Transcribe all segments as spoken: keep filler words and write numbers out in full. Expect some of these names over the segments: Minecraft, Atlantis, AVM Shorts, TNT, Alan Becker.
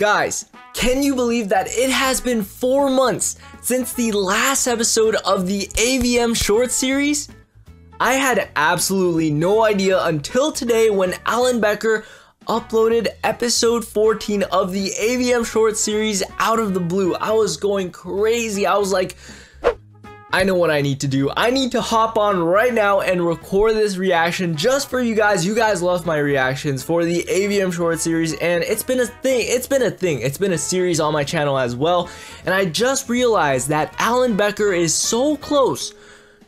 Guys, can you believe that it has been four months since the last episode of the A V M Shorts series? I had absolutely no idea until today when Alan Becker uploaded episode fourteen of the A V M Shorts series out of the blue. I was going crazy. I was like, I know what I need to do. I need to hop on right now and record this reaction just for you guys. You guys love my reactions for the A V M short series, and it's been a thing. It's been a thing. It's been a series on my channel as well. And I just realized that Alan Becker is so close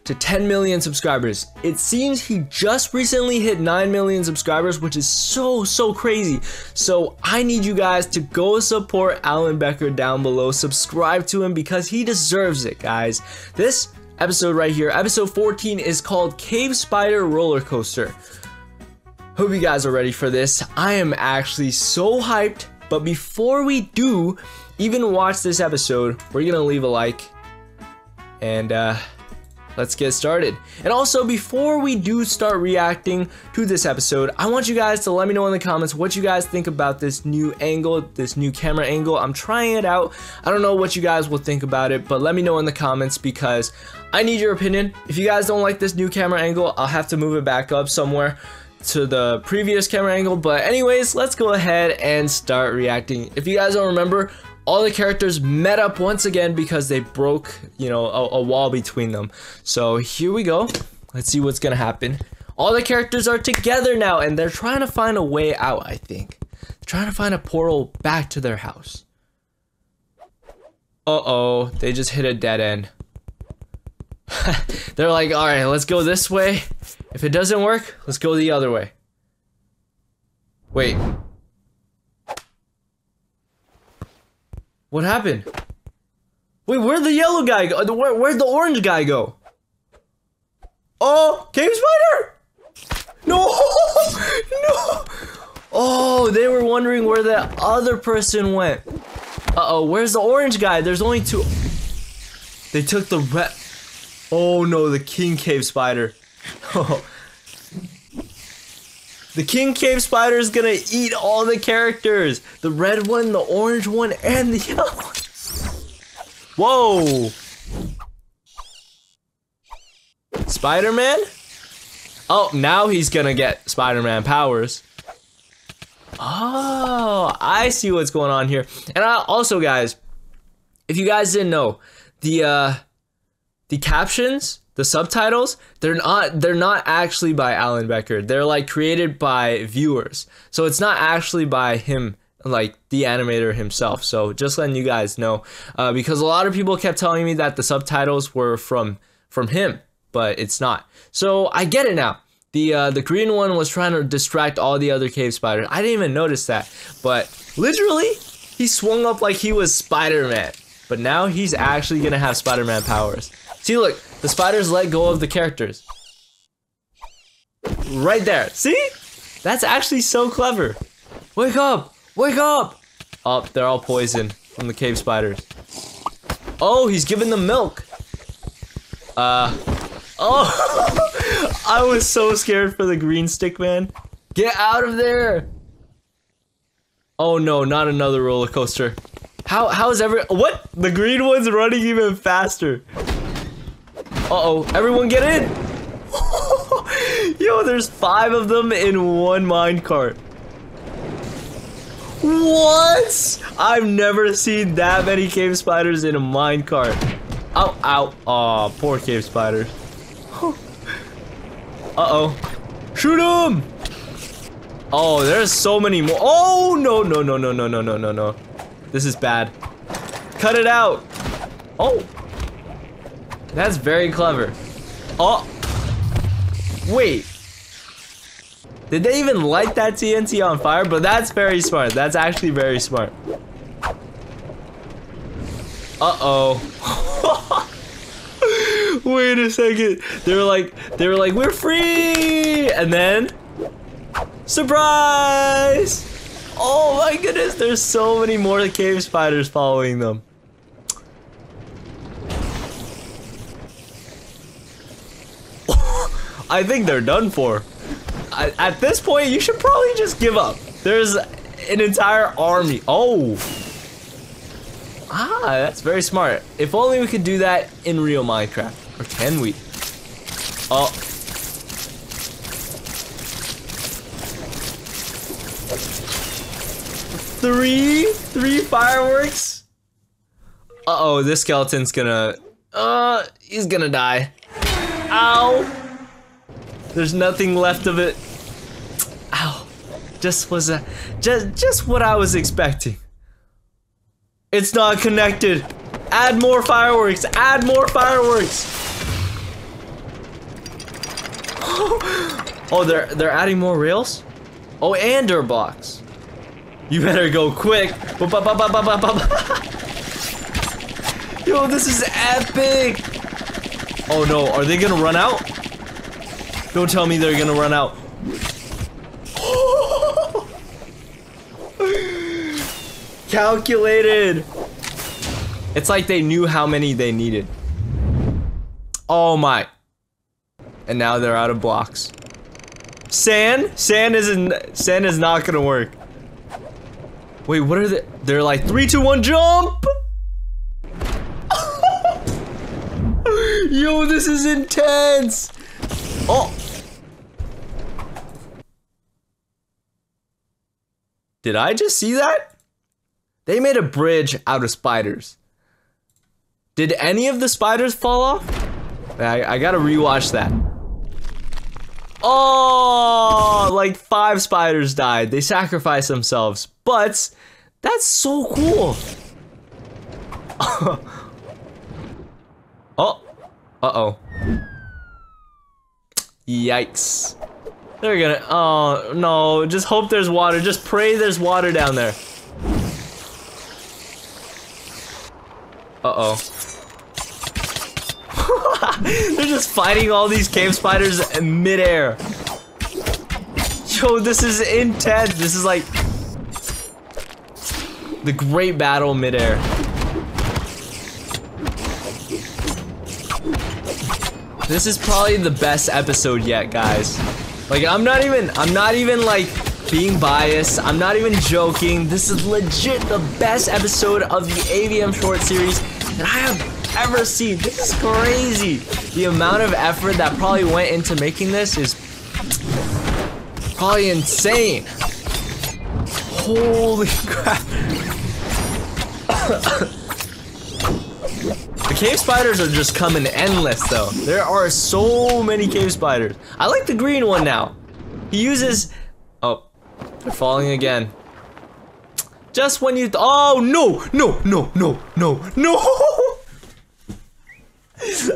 to ten million subscribers. It seems he just recently hit nine million subscribers, which is so, so crazy. So I need you guys to go support Alan Becker down below. Subscribe to him because he deserves it, guys. This episode right here, episode fourteen, is called Cave Spider Roller Coaster. Hope you guys are ready for this. I am actually so hyped, but before we do even watch this episode, we're gonna leave a like and uh, let's get started. And also, before we do start reacting to this episode, I want you guys to let me know in the comments what you guys think about this new angle, this new camera angle. I'm trying it out. I don't know what you guys will think about it, but let me know in the comments because I need your opinion. If you guys don't like this new camera angle, I'll have to move it back up somewhere to the previous camera angle. But anyways, let's go ahead and start reacting. If you guys don't remember, all the characters met up once again because they broke, you know, a, a wall between them. So here we go. Let's see what's gonna happen. All the characters are together now, and they're trying to find a way out, I think. They're trying to find a portal back to their house. Uh-oh, they just hit a dead end. They're like, all right, let's go this way. If it doesn't work, let's go the other way. Wait. What happened? Wait, where'd the yellow guy go? Where, where'd the orange guy go? Oh, Cave Spider! No! No! Oh, they were wondering where that other person went. Uh-oh, where's the orange guy? There's only two. They took the red. Oh no, the King Cave Spider. Oh. The King Cave Spider is gonna eat all the characters. The red one, the orange one, and the yellow one. Whoa! Spider-Man? Oh, now he's gonna get Spider-Man powers. Oh, I see what's going on here. And I, also, guys, if you guys didn't know, the uh, the captions, the subtitles, they're not they're not actually by Alan Becker. They're like created by viewers. So it's not actually by him, like the animator himself. So just letting you guys know, uh, because a lot of people kept telling me that the subtitles were from from him, but it's not. So I get it now. The uh, the green one was trying to distract all the other cave spiders. I didn't even notice that, but literally he swung up like he was Spider-Man. But now he's actually gonna have Spider-Man powers. See, look, the spiders let go of the characters. Right there. See? That's actually so clever. Wake up! Wake up! Oh, they're all poisoned from the cave spiders. Oh, he's giving them milk. Uh. Oh! I was so scared for the green stick man. Get out of there! Oh no, not another roller coaster. How, how is every- What? The green one's running even faster. Uh-oh, everyone get in! Yo, there's five of them in one minecart. What? I've never seen that many cave spiders in a minecart. Ow, ow. Aw, oh, poor cave spider. Uh-oh. Shoot him! Oh, there's so many more. Oh, no, no, no, no, no, no, no, no, no. This is bad. Cut it out. Oh. That's very clever. Oh. Wait. Did they even light that T N T on fire? But that's very smart. That's actually very smart. Uh-oh. Wait a second. They were like, they were like, we're free. And then, surprise. Oh my goodness. There's so many more cave spiders following them. I think they're done for. I, at this point, you should probably just give up. There's an entire army. Oh. Ah, that's very smart. If only we could do that in real Minecraft. Or can we? Oh. Three, three fireworks. Uh-oh, this skeleton's gonna, uh, he's gonna die. Ow. There's nothing left of it. Ow. Just was a, just, just what I was expecting. It's not connected. Add more fireworks, add more fireworks. Oh, they're, they're adding more rails? Oh, and dirt blocks. You better go quick. Yo, this is epic. Oh no, are they gonna run out? Don't tell me they're gonna run out. Calculated. It's like they knew how many they needed. Oh my. And now they're out of blocks. Sand? Sand isn't, sand is not gonna work. Wait, what are they? They're like three, two, one, jump! Yo, this is intense! Oh! Did I just see that? They made a bridge out of spiders. Did any of the spiders fall off? I, I gotta rewatch that. Oh, like five spiders died. They sacrificed themselves, but that's so cool. Oh, uh-oh. Yikes. They're gonna, oh no, just hope there's water. Just pray there's water down there. Uh-oh. They're just fighting all these cave spiders in midair. Yo, this is intense. This is like the great battle midair. This is probably the best episode yet, guys. Like, I'm not even, I'm not even like being biased. I'm not even joking. This is legit the best episode of the A V M short series that I have ever seen. This is crazy. The amount of effort that probably went into making this is probably insane. Holy crap. The cave spiders are just coming endless though. There are so many cave spiders. I like the green one now. He uses, oh, they're falling again. Just when you, th oh no, no, no, no, no, no.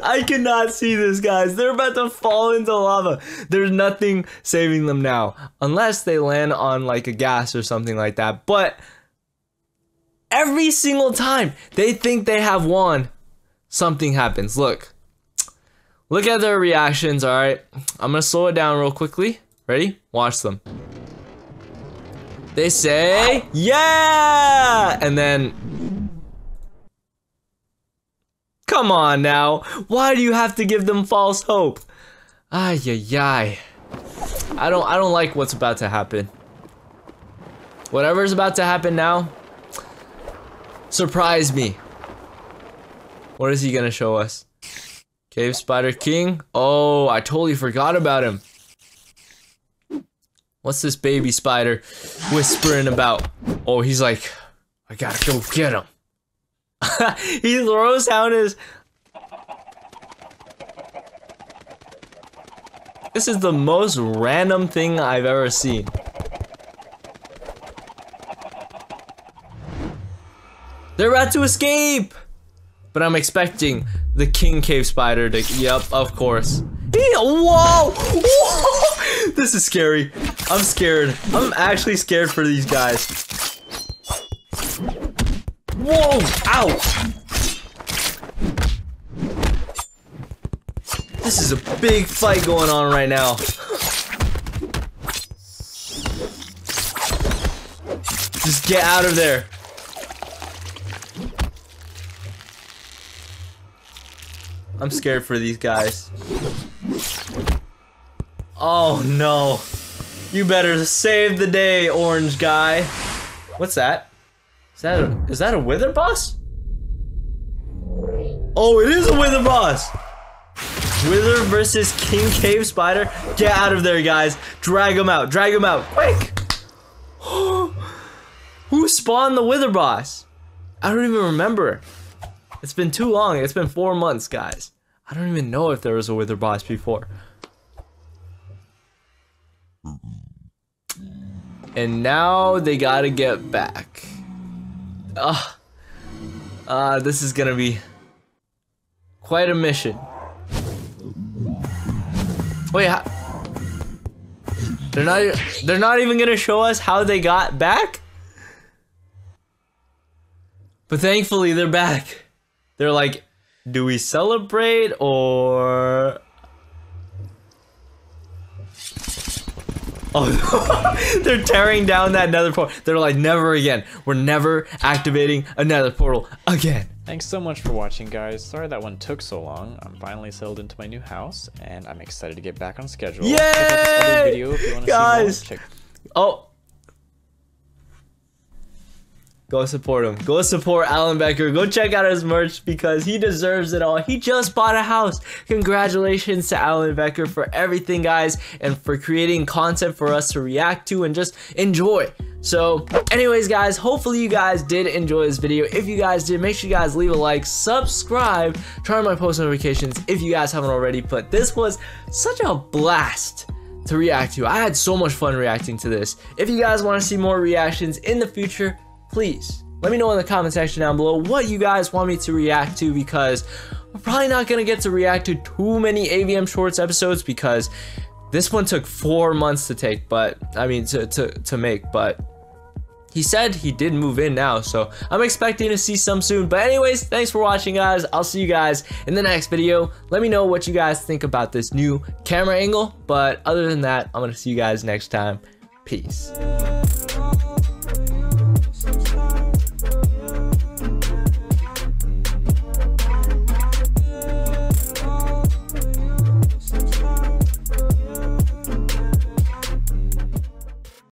I cannot see this, guys. They're about to fall into lava. There's nothing saving them now. Unless they land on like a gas or something like that. But every single time they think they have won, something happens. Look. Look at their reactions, alright? I'm gonna slow it down real quickly. Ready? Watch them. They say, yeah! And then... Come on now, why do you have to give them false hope? Ay ay ay. I don't I don't like what's about to happen. Whatever's about to happen now, surprise me. What is he gonna show us? Cave Spider King? Oh, I totally forgot about him. What's this baby spider whispering about? Oh, he's like, I gotta go get him. He throws down his... This is the most random thing I've ever seen. They're about to escape! But I'm expecting the king cave spider to... Yep, of course. He... Whoa! Whoa! This is scary. I'm scared. I'm actually scared for these guys. Whoa! Ow! This is a big fight going on right now. Just get out of there. I'm scared for these guys. Oh no. You better save the day, orange guy. What's that? Is that a, is that a wither boss? Oh, it is a wither boss! Wither versus King Cave Spider. Get out of there, guys. Drag him out. Drag him out. Quick! Who spawned the wither boss? I don't even remember. It's been too long. It's been four months, guys. I don't even know if there was a wither boss before. And now they gotta get back. Ugh. Uh, this is gonna be quite a mission. Wait, how? They're not. They're not even gonna show us how they got back. But thankfully, they're back. They're like, do we celebrate or? Oh, they're tearing down that nether portal. They're like, never again. We're never activating a nether portal again. Thanks so much for watching, guys. Sorry that one took so long. I'm finally settled into my new house, and I'm excited to get back on schedule. Yay! Check out this other video if you want to guys. See more. Check oh. Go support him. Go support Alan Becker. Go check out his merch because he deserves it all. He just bought a house. Congratulations to Alan Becker for everything, guys, and for creating content for us to react to and just enjoy. So anyways, guys, hopefully you guys did enjoy this video. If you guys did, make sure you guys leave a like, subscribe, turn on my post notifications if you guys haven't already. But this was such a blast to react to. I had so much fun reacting to this. If you guys want to see more reactions in the future, please let me know in the comment section down below what you guys want me to react to, because we're probably not going to get to react to too many A V M Shorts episodes because this one took four months to take, but I mean to, to, to make, but he said he did move in now, so I'm expecting to see some soon. But anyways, thanks for watching, guys. I'll see you guys in the next video. Let me know what you guys think about this new camera angle, but other than that, I'm going to see you guys next time. Peace.